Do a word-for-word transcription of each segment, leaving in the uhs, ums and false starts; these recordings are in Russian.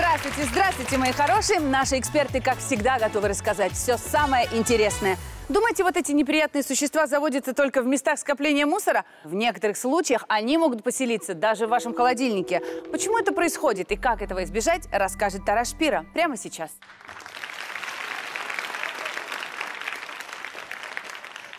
Здравствуйте, здравствуйте, мои хорошие. Наши эксперты, как всегда, готовы рассказать все самое интересное. Думаете, вот эти неприятные существа заводятся только в местах скопления мусора? В некоторых случаях они могут поселиться даже в вашем холодильнике. Почему это происходит и как этого избежать, расскажет Тарас Шпира прямо сейчас.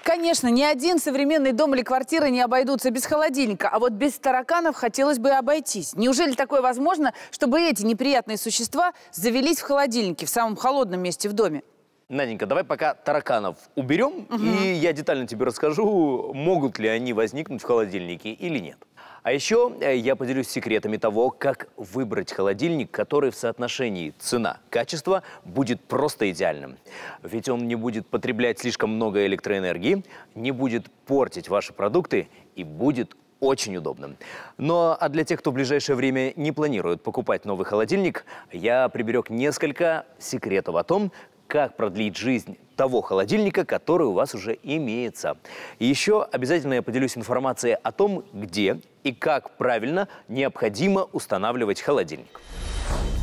Конечно, ни один современный дом или квартира не обойдутся без холодильника, а вот без тараканов хотелось бы обойтись. Неужели такое возможно, чтобы эти неприятные существа завелись в холодильнике, в самом холодном месте в доме? Наденька, давай пока тараканов уберем, угу. и я детально тебе расскажу, могут ли они возникнуть в холодильнике или нет. А еще я поделюсь секретами того, как выбрать холодильник, который в соотношении цена-качество будет просто идеальным. Ведь он не будет потреблять слишком много электроэнергии, не будет портить ваши продукты и будет очень удобным. Но а для тех, кто в ближайшее время не планирует покупать новый холодильник, я приберег несколько секретов о том, как продлить жизнь того холодильника, который у вас уже имеется. И еще обязательно я поделюсь информацией о том, где и как правильно необходимо устанавливать холодильник.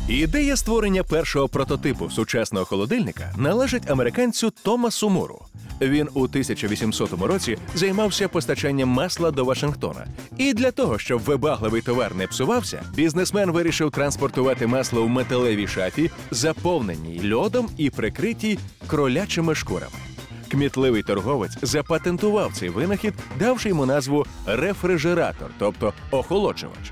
Ідея створення першого прототипу сучасного холодильника належить американцю Томасу Муру. Він у тисяча вісімсотому році займався постачанням масла до Вашингтона. І для того, щоб вибагливий товар не псувався, бізнесмен вирішив транспортувати масло в металевій шафі, заповненій льодом і прикритій кролячими шкурами. Кмітливий торговець запатентував цей винахід, давши йому назву «рефрижератор», тобто «охолоджувач».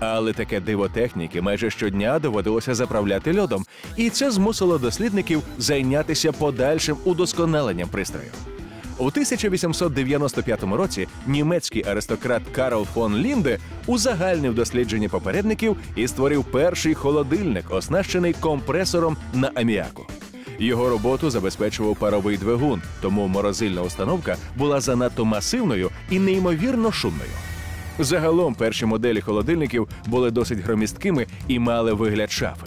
Але таке диво техніки майже щодня доводилося заправляти льодом, і це змусило дослідників зайнятися подальшим удосконаленням пристрою. У тисяча вісімсот дев'яносто п'ятому році німецький аристократ Карл фон Лінде узагальнив дослідження попередників і створив перший холодильник, оснащений компресором на аміаку. Його роботу забезпечував паровий двигун, тому морозильна установка була занадто масивною і неймовірно шумною. Загалом перші моделі холодильників були досить громісткими і мали вигляд шафи.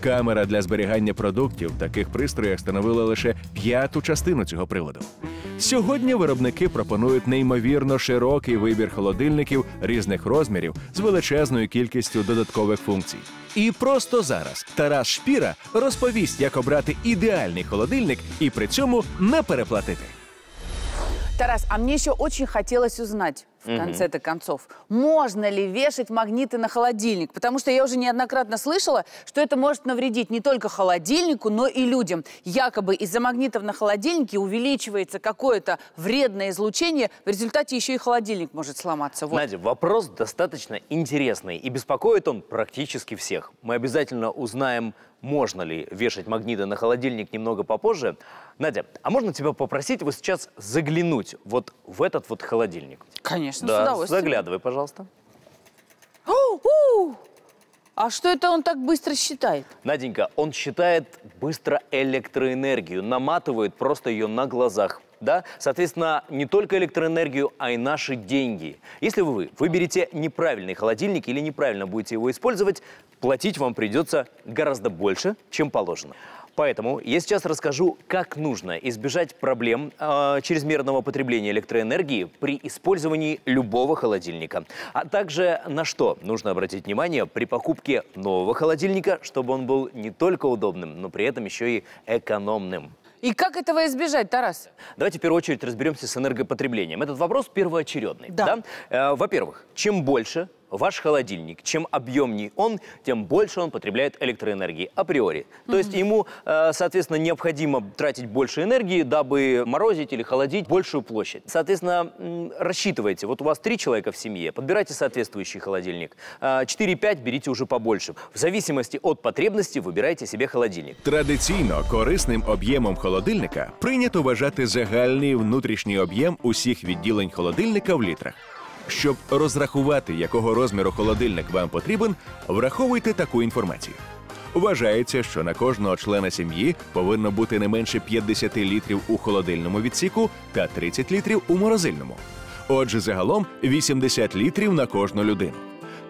Камера для зберігання продуктів в таких пристроях становила лише п'яту частину цього приладу. Сьогодні виробники пропонують неймовірно широкий вибір холодильників різних розмірів з величезною кількістю додаткових функцій. І просто зараз Тарас Шпіра розповість, як обрати ідеальний холодильник і при цьому не переплатити. Тарас, а мне еще очень хотелось узнать, в Mm-hmm. конце-то концов, можно ли вешать магниты на холодильник? Потому что я уже неоднократно слышала, что это может навредить не только холодильнику, но и людям. Якобы из-за магнитов на холодильнике увеличивается какое-то вредное излучение, в результате еще и холодильник может сломаться. Вот. Надя, вопрос достаточно интересный, и беспокоит он практически всех. Мы обязательно узнаем, можно ли вешать магниты на холодильник, немного попозже. Надя, а можно тебя попросить вот сейчас заглянуть вот в этот вот холодильник? Конечно, да, с удовольствием. Заглядывай, пожалуйста. У-у-у! А что это он так быстро считает? Наденька, он считает быстро электроэнергию, наматывает просто ее на глазах. Да? Соответственно, не только электроэнергию, а и наши деньги. Если вы выберете неправильный холодильник или неправильно будете его использовать, платить вам придется гораздо больше, чем положено. Поэтому я сейчас расскажу, как нужно избежать проблем э, чрезмерного потребления электроэнергии при использовании любого холодильника. А также на что нужно обратить внимание при покупке нового холодильника, чтобы он был не только удобным, но при этом еще и экономным. И как этого избежать, Тарас? Давайте в первую очередь разберемся с энергопотреблением. Этот вопрос первоочередный. Да. Да? Э, во-первых, чем больше ваш холодильник, чем объемнее он, тем больше он потребляет электроэнергии априори. Mm-hmm. То есть ему, соответственно, необходимо тратить больше энергии, дабы морозить или холодить большую площадь. Соответственно, рассчитывайте. Вот у вас три человека в семье, подбирайте соответствующий холодильник. четыре-пять берите уже побольше. В зависимости от потребности выбирайте себе холодильник. Традиційно корисним об'ємом холодильника прийнято вважати загальний внутрішній об'єм усіх відділень холодильника в літрах. Щоб розрахувати, якого розміру холодильник вам потрібен, враховуйте таку інформацію. Вважається, що на кожного члена сім'ї повинно бути не менше п'ятдесят літрів у холодильному відсіку та тридцять літрів у морозильному. Отже, загалом вісімдесят літрів на кожну людину.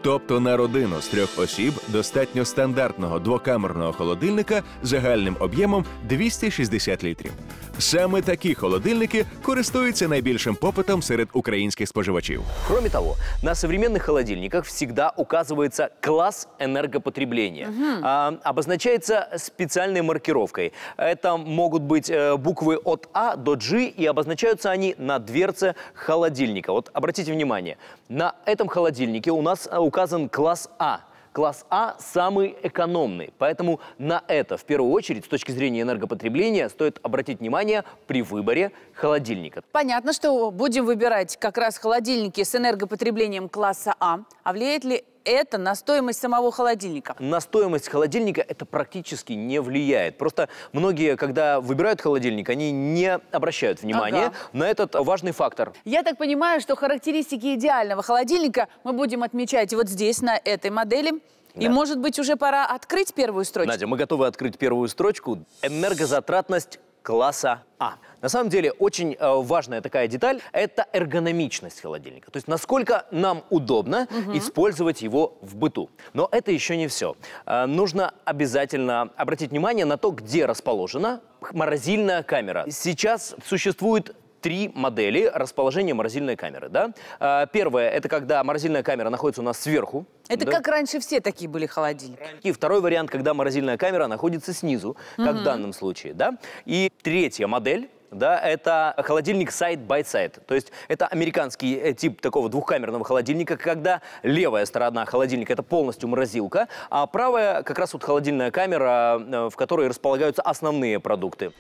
Тобто на родину з трьох осіб достатньо стандартного двокамерного холодильника з загальним об'ємом двісті шістдесят літрів. Саме такі холодильники користуються наибольшим попитом среди украинских споживачів. Кроме того, на современных холодильниках всегда указывается класс энергопотребления. Угу. А, обозначается специальной маркировкой. Это могут быть э, буквы от А до Джи, и обозначаются они на дверце холодильника. Вот обратите внимание, на этом холодильнике у нас указан класс А. Класс А самый экономный, поэтому на это в первую очередь с точки зрения энергопотребления стоит обратить внимание при выборе холодильника. Понятно, что будем выбирать как раз холодильники с энергопотреблением класса А. А влияет ли это на стоимость самого холодильника? На стоимость холодильника это практически не влияет. Просто многие, когда выбирают холодильник, они не обращают внимания ага. на этот важный фактор. Я так понимаю, что характеристики идеального холодильника мы будем отмечать вот здесь, на этой модели. Да. И, может быть, уже пора открыть первую строчку? Надя, мы готовы открыть первую строчку. Энергозатратность класса А. На самом деле, очень э, важная такая деталь – это эргономичность холодильника. То есть, насколько нам удобно угу. использовать его в быту. Но это еще не все. Э, нужно обязательно обратить внимание на то, где расположена морозильная камера. Сейчас существует три модели расположения морозильной камеры. Да? Э, первое – это когда морозильная камера находится у нас сверху. Это да? как раньше все такие были холодильники. И второй вариант, когда морозильная камера находится снизу, как угу. в данном случае. Да? И третья модель. Да, это холодильник сайд бай сайд. То есть это американский тип такого двухкамерного холодильника, когда левая сторона холодильника – это полностью морозилка, а правая – как раз вот холодильная камера, в которой располагаются основные продукты.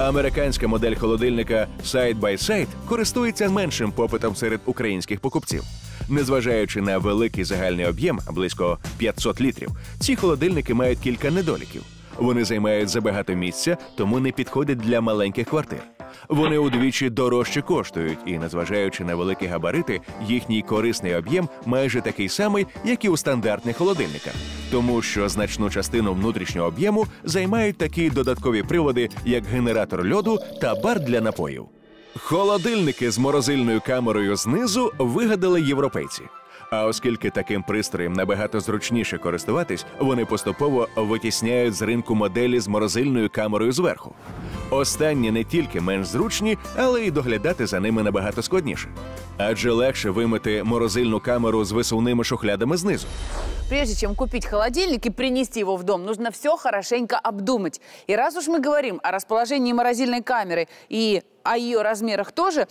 Американська модель холодильника сайд бай сайд користується меншим попитом серед українських покупців. Незважаючи на великий загальний об'єм – близько п'ятсот літрів, ці холодильники мають кілька недоліків. Вони займають забагато місця, тому не підходять для маленьких квартир. Вони удвічі дорожче коштують, і, незважаючи на великі габарити, їхній корисний об'єм майже такий самий, як і у стандартних холодильниках. Тому що значну частину внутрішнього об'єму займають такі додаткові приводи, як генератор льоду та бар для напоїв. Холодильники з морозильною камерою знизу вигадали європейці. А оскільки таким пристроєм набагато зручніше користуватись, вони поступово витісняють з ринку моделі з морозильною камерою зверху. Останні не тільки менш зручні, але й доглядати за ними набагато складніше. Адже легше вимити морозильну камеру з висувними шухлядами знизу. Прежде чем купить холодильник и принести его в дом, нужно все хорошенько обдумать. И раз уж мы говорим о расположении морозильной камеры и о ее размерах тоже,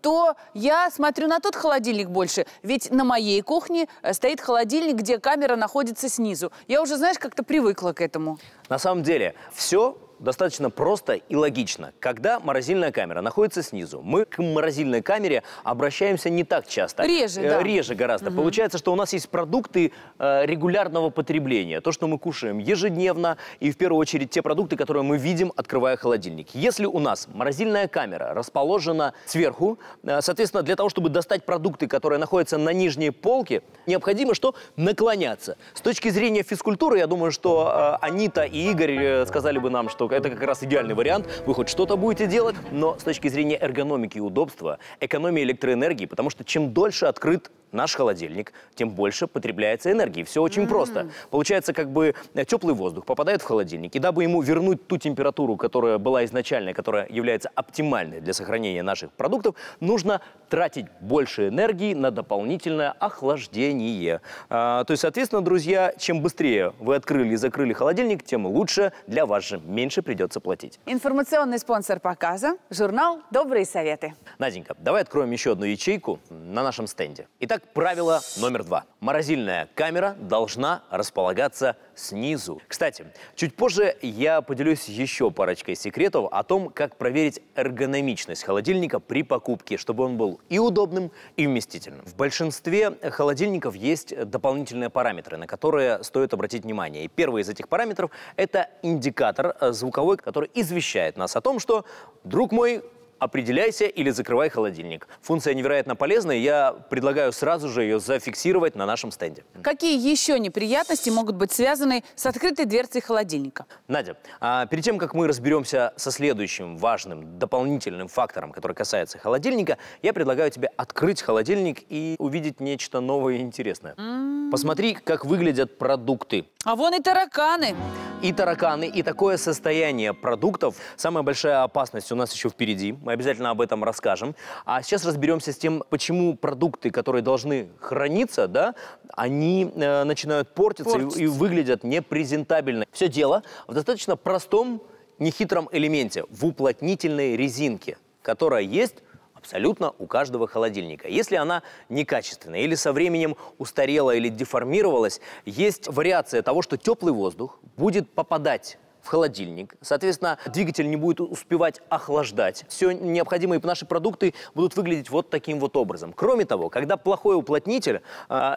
то я смотрю на тот холодильник больше. Ведь на моей кухне стоит холодильник, где камера находится снизу. Я уже, знаешь, как-то привыкла к этому. На самом деле, все достаточно просто и логично. Когда морозильная камера находится снизу, мы к морозильной камере обращаемся не так часто. Реже, э, да. Реже гораздо. Угу. Получается, что у нас есть продукты э, регулярного потребления. То, что мы кушаем ежедневно, и в первую очередь те продукты, которые мы видим, открывая холодильник. Если у нас морозильная камера расположена сверху, э, соответственно, для того, чтобы достать продукты, которые находятся на нижней полке, необходимо что? Наклоняться. С точки зрения физкультуры, я думаю, что э, Анита и Игорь э, сказали бы нам, что это как раз идеальный вариант, вы хоть что-то будете делать, но с точки зрения эргономики и удобства, экономии электроэнергии, потому что чем дольше открыт наш холодильник, тем больше потребляется энергии. Все очень mm-hmm. просто. Получается, как бы теплый воздух попадает в холодильник, и дабы ему вернуть ту температуру, которая была изначальная, которая является оптимальной для сохранения наших продуктов, нужно тратить больше энергии на дополнительное охлаждение. А, то есть, соответственно, друзья, чем быстрее вы открыли и закрыли холодильник, тем лучше для вас же, меньше придется платить. Информационный спонсор показа – журнал «Добрые советы». Наденька, давай откроем еще одну ячейку на нашем стенде. Итак, правило номер два. Морозильная камера должна располагаться снизу. Кстати, чуть позже я поделюсь еще парочкой секретов о том, как проверить эргономичность холодильника при покупке, чтобы он был и удобным, и вместительным. В большинстве холодильников есть дополнительные параметры, на которые стоит обратить внимание. И первый из этих параметров – это индикатор звуковой, который извещает нас о том, что, друг мой, определяйся или закрывай холодильник. Функция невероятно полезная, я предлагаю сразу же ее зафиксировать на нашем стенде. Какие еще неприятности могут быть связаны с открытой дверцей холодильника? Надя, а перед тем, как мы разберемся со следующим важным дополнительным фактором, который касается холодильника, я предлагаю тебе открыть холодильник и увидеть нечто новое и интересное. Mm-hmm. Посмотри, как выглядят продукты. А вон и тараканы. И тараканы, и такое состояние продуктов. Самая большая опасность у нас еще впереди. Мы обязательно об этом расскажем. А сейчас разберемся с тем, почему продукты, которые должны храниться, да, они э, начинают портиться, портиться. И, и выглядят непрезентабельно. Все дело в достаточно простом, нехитром элементе, в уплотнительной резинке, которая есть абсолютно у каждого холодильника. Если она некачественная или со временем устарела или деформировалась, есть вариация того, что теплый воздух будет попадать в холодильник. Соответственно, двигатель не будет успевать охлаждать. Все необходимые наши продукты будут выглядеть вот таким вот образом. Кроме того, когда плохой уплотнитель,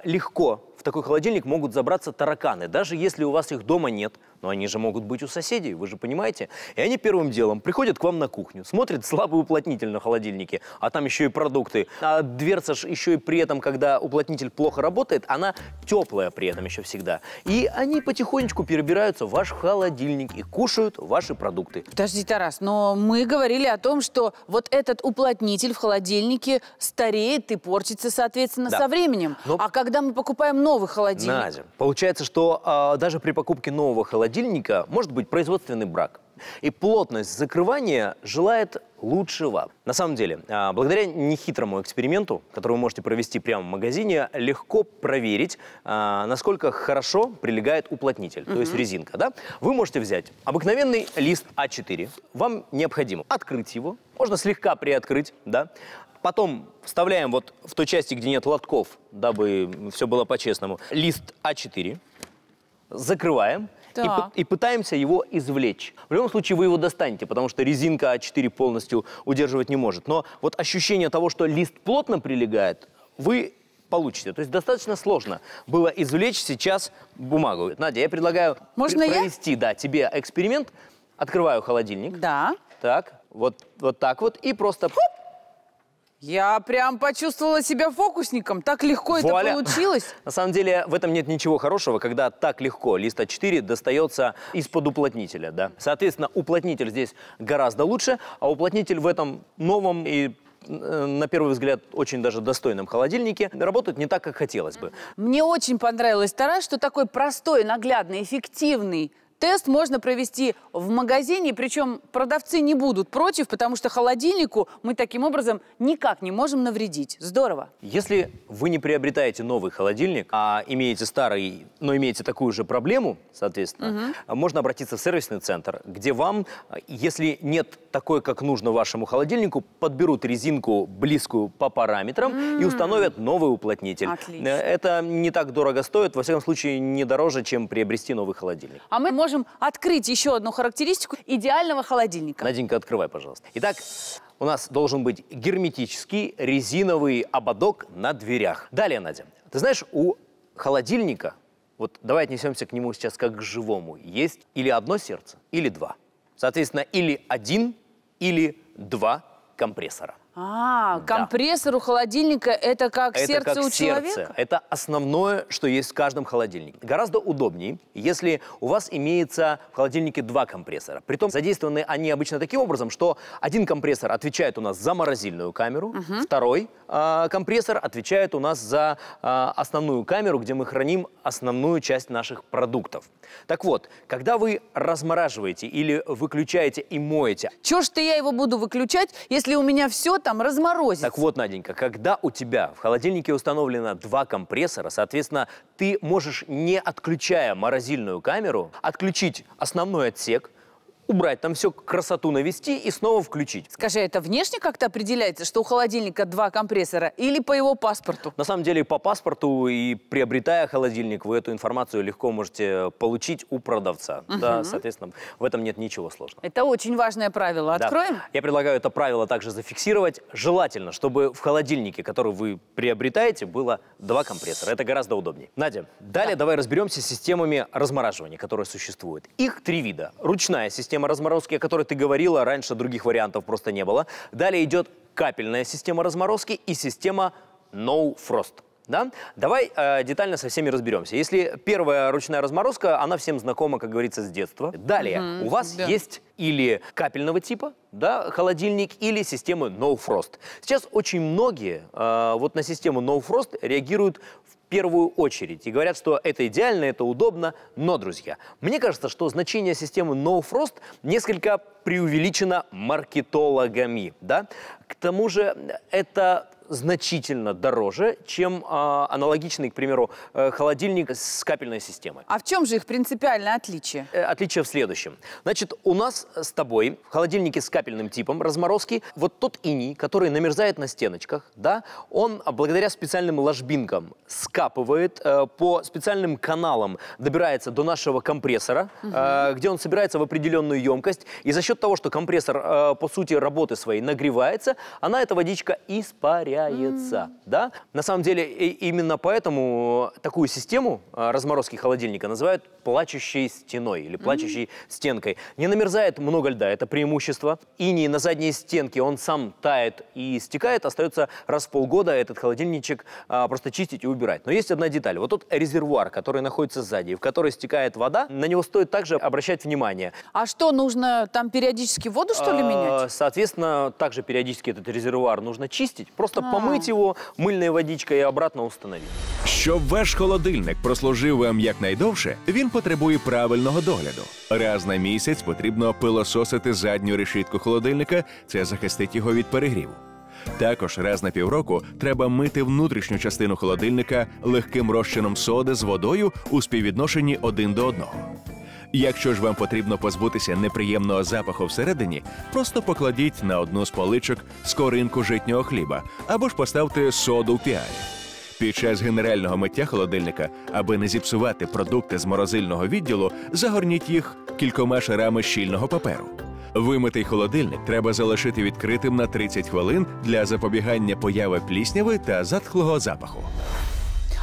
легко в такой холодильник могут забраться тараканы. Даже если у вас их дома нет, но они же могут быть у соседей, вы же понимаете. И они первым делом приходят к вам на кухню, смотрят слабый уплотнитель на холодильнике, а там еще и продукты. А дверца же еще и при этом, когда уплотнитель плохо работает, она теплая при этом еще всегда. И они потихонечку перебираются в ваш холодильник и кушают ваши продукты. Подожди, Тарас, но мы говорили о том, что вот этот уплотнитель в холодильнике стареет и портится, соответственно, да, со временем. Но... А когда мы покупаем новый холодильник... Надя, получается, что э, даже при покупке нового холодильника может быть производственный брак. И плотность закрывания желает лучшего. На самом деле, благодаря нехитрому эксперименту, который вы можете провести прямо в магазине, легко проверить, насколько хорошо прилегает уплотнитель, mm-hmm. то есть резинка. Да? Вы можете взять обыкновенный лист а четыре. Вам необходимо открыть его, можно слегка приоткрыть, да? Потом вставляем вот в той части, где нет лотков, дабы все было по-честному, лист а четыре, закрываем. Да. И, и пытаемся его извлечь. В любом случае вы его достанете, потому что резинка а четыре полностью удерживать не может. Но вот ощущение того, что лист плотно прилегает, вы получите. То есть достаточно сложно было извлечь сейчас бумагу. Надя, я предлагаю Можно провести я? Да, тебе эксперимент. Открываю холодильник. Да. Так, вот, вот так вот. И просто... Хоп! Я прям почувствовала себя фокусником. Так легко Вуаля. это получилось. На самом деле в этом нет ничего хорошего, когда так легко лист а четыре достается из-под уплотнителя. Да. Соответственно, уплотнитель здесь гораздо лучше, а уплотнитель в этом новом и, на первый взгляд, очень даже достойном холодильнике работает не так, как хотелось бы. Мне очень понравилось, Тарас, что такой простой, наглядный, эффективный тест можно провести в магазине, причем продавцы не будут против, потому что холодильнику мы таким образом никак не можем навредить. Здорово. Если вы не приобретаете новый холодильник, а имеете старый, но имеете такую же проблему, соответственно, угу. можно обратиться в сервисный центр, где вам, если нет такой, как нужно вашему холодильнику, подберут резинку близкую по параметрам м-м. и установят новый уплотнитель. Отлично. Это не так дорого стоит, во всяком случае не дороже, чем приобрести новый холодильник. А мы можем открыть еще одну характеристику идеального холодильника. Наденька, открывай, пожалуйста. Итак, у нас должен быть герметический резиновый ободок на дверях. Далее, Надя, ты знаешь, у холодильника, вот давай отнесемся к нему сейчас как к живому, есть или одно сердце, или два. Соответственно, или один, или два компрессора. А, да. Компрессор у холодильника – это как это сердце как у сердце. человека? Это основное, что есть в каждом холодильнике. Гораздо удобнее, если у вас имеется в холодильнике два компрессора. Притом задействованы они обычно таким образом, что один компрессор отвечает у нас за морозильную камеру, угу. второй э, компрессор отвечает у нас за э, основную камеру, где мы храним основную часть наших продуктов. Так вот, когда вы размораживаете или выключаете и моете… Чего ж ты я его буду выключать, если у меня все… там разморозится. Так вот, Наденька, когда у тебя в холодильнике установлено два компрессора, соответственно, ты можешь, не отключая морозильную камеру, отключить основной отсек, убрать там все, красоту навести и снова включить. Скажи, это внешне как-то определяется, что у холодильника два компрессора или по его паспорту? На самом деле по паспорту, и приобретая холодильник, вы эту информацию легко можете получить у продавца. Угу. Да, соответственно, в этом нет ничего сложного. Это очень важное правило. Откроем? Да. Я предлагаю это правило также зафиксировать. Желательно, чтобы в холодильнике, который вы приобретаете, было два компрессора. Это гораздо удобнее. Надя, далее да. давай разберемся с системами размораживания, которые существуют. Их три вида. Ручная система система разморозки, о которой ты говорила, раньше других вариантов просто не было. Далее идет капельная система разморозки и система No Frost. Да? Давай э, детально со всеми разберемся. Если первая ручная разморозка, она всем знакома, как говорится, с детства. Далее, mm-hmm, у вас да. есть или капельного типа, да, холодильник, или системы No Frost. Сейчас очень многие э, вот на систему No Frost реагируют в первую очередь и говорят, что это идеально, это удобно, но, друзья, мне кажется, что значение системы No Frost несколько преувеличено маркетологами, да? К тому же это значительно дороже, чем э, аналогичный, к примеру, э, холодильник с капельной системой. А в чем же их принципиальное отличие? Э, отличие в следующем. Значит, у нас с тобой в холодильнике с капельным типом разморозки вот тот иней, который намерзает на стеночках, да, он благодаря специальным ложбинкам скапывает, э, по специальным каналам добирается до нашего компрессора, угу. э, где он собирается в определенную емкость, и за счет того, что компрессор, э, по сути, работы своей нагревается, она, эта водичка, испаряется. Mm. Да? На самом деле, именно поэтому такую систему разморозки холодильника называют плачущей стеной или плачущей mm. стенкой. Не намерзает много льда, это преимущество. Иней на задней стенке, он сам тает и стекает, остается раз в полгода этот холодильничек а, просто чистить и убирать. Но есть одна деталь. Вот тот резервуар, который находится сзади, в который стекает вода, на него стоит также обращать внимание. А что, нужно там периодически воду, что ли, менять? Соответственно, также периодически этот резервуар нужно чистить, просто помить його мильною водичкою і обратно встановити. Щоб ваш холодильник прослужив вам якнайдовше, він потребує правильного догляду. Раз на місяць потрібно пилососити задню решітку холодильника, це захистить його від перегріву. Також раз на півроку треба мити внутрішню частину холодильника легким розчином соди з водою у співвідношенні один до одного. Якщо ж вам потрібно позбутися неприємного запаху всередині, просто покладіть на одну з поличок скоринку житнього хліба або ж поставте соду в піарі. Під час генерального миття холодильника, аби не зіпсувати продукти з морозильного відділу, загорніть їх кількома шарами щільного паперу. Вимитий холодильник треба залишити відкритим на тридцять хвилин для запобігання появи плісняви та затхлого запаху.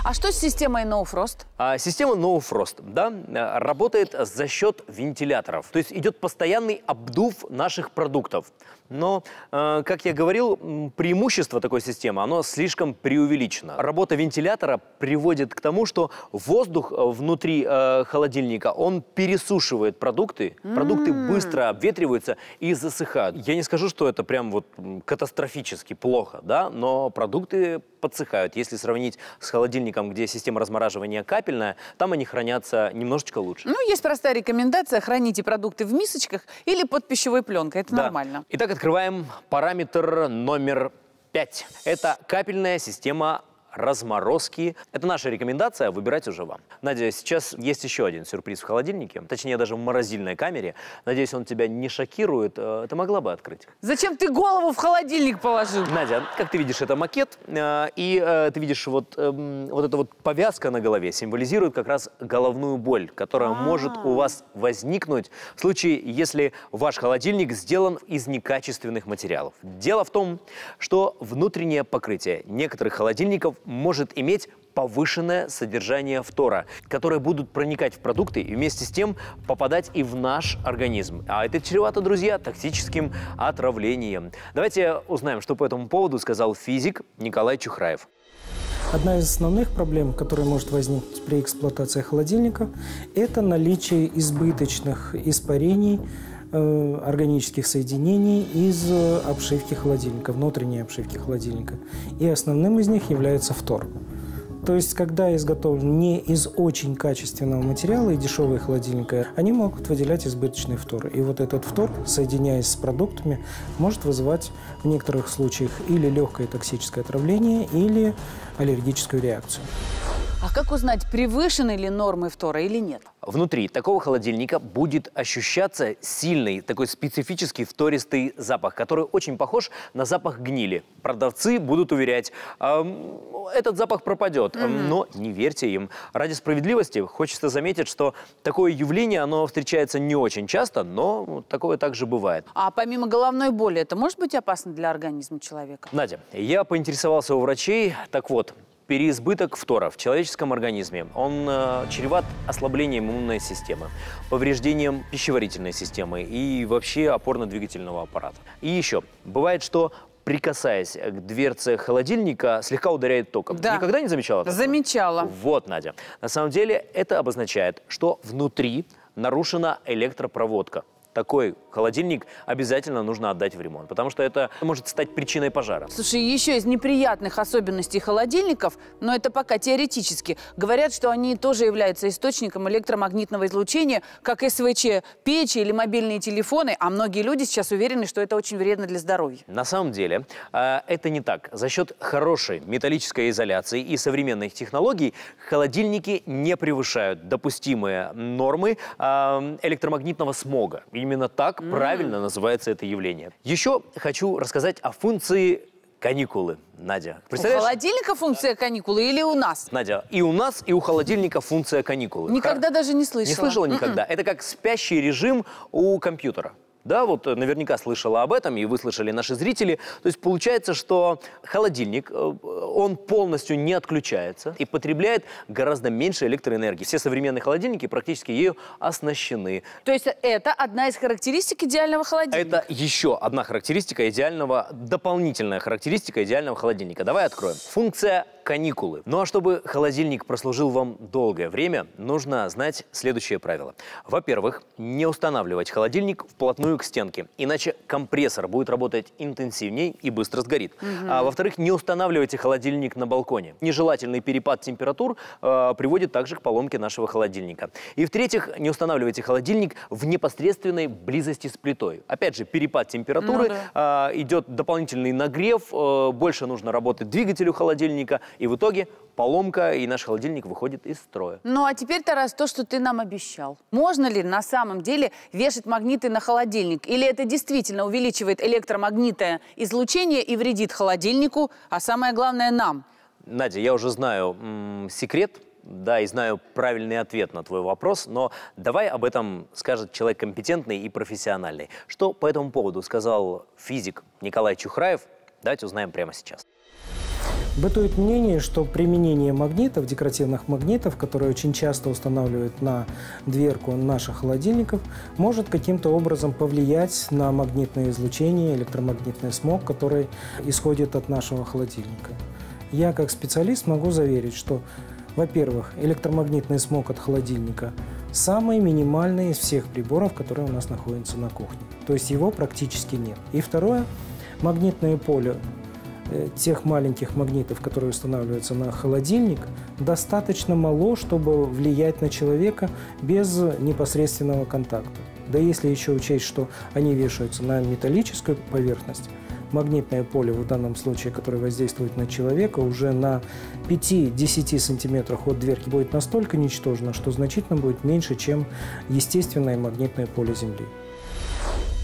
А что с системой No Frost? А, система No Frost, да, работает за счет вентиляторов. То есть идет постоянный обдув наших продуктов. Но, э, как я говорил, преимущество такой системы, оно слишком преувеличено. Работа вентилятора приводит к тому, что воздух внутри э, холодильника, он пересушивает продукты, mm-hmm. продукты быстро обветриваются и засыхают. Я не скажу, что это прям вот катастрофически плохо, да, но продукты подсыхают. Если сравнить с холодильником, где система размораживания капельная, там они хранятся немножечко лучше. Ну, есть простая рекомендация: храните продукты в мисочках или под пищевой пленкой. Это да. нормально. Итак, открываем параметр номер пять. Это капельная система разморозки. Это наша рекомендация, выбирать уже вам. Надеюсь, сейчас есть еще один сюрприз в холодильнике, точнее даже в морозильной камере. Надеюсь, он тебя не шокирует. Ты могла бы открыть? Зачем ты голову в холодильник положил? Надя, как ты видишь, это макет. И ты видишь, вот, вот эта вот повязка на голове символизирует как раз головную боль, которая А-а-а. может у вас возникнуть в случае, если ваш холодильник сделан из некачественных материалов. Дело в том, что внутреннее покрытие некоторых холодильников может иметь повышенное содержание фтора, которые будут проникать в продукты и вместе с тем попадать и в наш организм. А это чревато, друзья, токсическим отравлением. Давайте узнаем, что по этому поводу сказал физик Николай Чухраев. Одна из основных проблем, которая может возникнуть при эксплуатации холодильника, это наличие избыточных испарений, органических соединений из обшивки холодильника, внутренней обшивки холодильника. И основным из них является фтор. То есть, когда изготовлен не из очень качественного материала и дешевые холодильники, они могут выделять избыточный фтор. И вот этот фтор, соединяясь с продуктами, может вызывать в некоторых случаях или легкое токсическое отравление, или аллергическую реакцию. А как узнать, превышены ли нормы фтора или нет? Внутри такого холодильника будет ощущаться сильный, такой специфический фтористый запах, который очень похож на запах гнили. Продавцы будут уверять, эм, этот запах пропадет, mm-hmm. но не верьте им. Ради справедливости хочется заметить, что такое явление, оно встречается не очень часто, но такое также бывает. А помимо головной боли, это может быть опасно для организма человека? Надя, я поинтересовался у врачей, так вот... Переизбыток фтора в человеческом организме, он э, чреват ослаблением иммунной системы, повреждением пищеварительной системы и вообще опорно-двигательного аппарата. И еще, бывает, что прикасаясь к дверце холодильника, слегка ударяет током. Да. Никогда не замечала такого? Замечала. Вот, Надя. На самом деле это обозначает, что внутри нарушена электропроводка. Такой холодильник обязательно нужно отдать в ремонт, потому что это может стать причиной пожара. Слушай, еще из неприятных особенностей холодильников, но это пока теоретически, говорят, что они тоже являются источником электромагнитного излучения, как СВЧ, печи или мобильные телефоны, а многие люди сейчас уверены, что это очень вредно для здоровья. На самом деле это не так. За счет хорошей металлической изоляции и современных технологий холодильники не превышают допустимые нормы электромагнитного смога. Именно так Mm-hmm. правильно называется это явление. Еще хочу рассказать о функции каникулы, Надя. Представляешь? У холодильника функция каникулы или у нас? Надя, и у нас, и у холодильника функция каникулы. Никогда Хар... даже не слышала. Не слышала никогда. Mm-mm. Это как спящий режим у компьютера. Да, вот наверняка слышала об этом, и вы слышали, наши зрители. То есть получается, что холодильник, он полностью не отключается и потребляет гораздо меньше электроэнергии. Все современные холодильники практически ею оснащены. То есть это одна из характеристик идеального холодильника? Это еще одна характеристика идеального, дополнительная характеристика идеального холодильника. Давай откроем. Функция каникулы. Ну а чтобы холодильник прослужил вам долгое время, нужно знать следующее правило. Во-первых, не устанавливать холодильник вплотную к стенке, иначе компрессор будет работать интенсивнее и быстро сгорит. Угу. А, во-вторых, не устанавливайте холодильник на балконе. Нежелательный перепад температур э, приводит также к поломке нашего холодильника. И в-третьих, не устанавливайте холодильник в непосредственной близости с плитой. Опять же, перепад температуры, ну, да. э, идет дополнительный нагрев, э, больше нужно работать двигателю холодильника, и в итоге поломка, и наш холодильник выходит из строя. Ну а теперь, Тарас, то, что ты нам обещал. Можно ли на самом деле вешать магниты на холодильник? Или это действительно увеличивает электромагнитное излучение и вредит холодильнику, а самое главное нам? Надя, я уже знаю м-м, секрет, да, и знаю правильный ответ на твой вопрос, но давай об этом скажет человек компетентный и профессиональный. Что по этому поводу сказал физик Николай Чухраев, давайте узнаем прямо сейчас. Бытует мнение, что применение магнитов, декоративных магнитов, которые очень часто устанавливают на дверку наших холодильников, может каким-то образом повлиять на магнитное излучение, электромагнитный смог, который исходит от нашего холодильника. Я как специалист могу заверить, что, во-первых, электромагнитный смог от холодильника самый минимальный из всех приборов, которые у нас находятся на кухне. То есть его практически нет. И второе, магнитное поле тех маленьких магнитов, которые устанавливаются на холодильник, достаточно мало, чтобы влиять на человека без непосредственного контакта. Да если еще учесть, что они вешаются на металлическую поверхность, магнитное поле, в данном случае, которое воздействует на человека, уже на пяти-десяти сантиметрах от дверки будет настолько ничтожно, что значительно будет меньше, чем естественное магнитное поле Земли.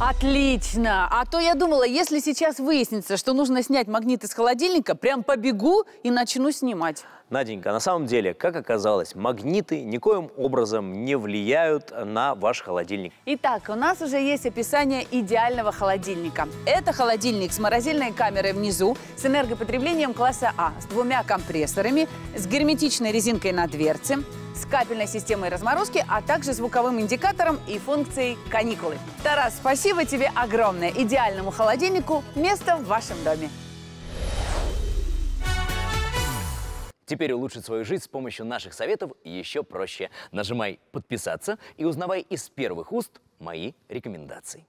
Отлично! А то я думала, если сейчас выяснится, что нужно снять магнит из холодильника, прям побегу и начну снимать. Наденька, на самом деле, как оказалось, магниты никоим образом не влияют на ваш холодильник. Итак, у нас уже есть описание идеального холодильника. Это холодильник с морозильной камерой внизу, с энергопотреблением класса А, с двумя компрессорами, с герметичной резинкой на дверце, с капельной системой разморозки, а также звуковым индикатором и функцией каникулы. Тарас, спасибо тебе огромное. Идеальному холодильнику место в вашем доме. Теперь улучшить свою жизнь с помощью наших советов еще проще. Нажимай «Подписаться» и узнавай из первых уст мои рекомендации.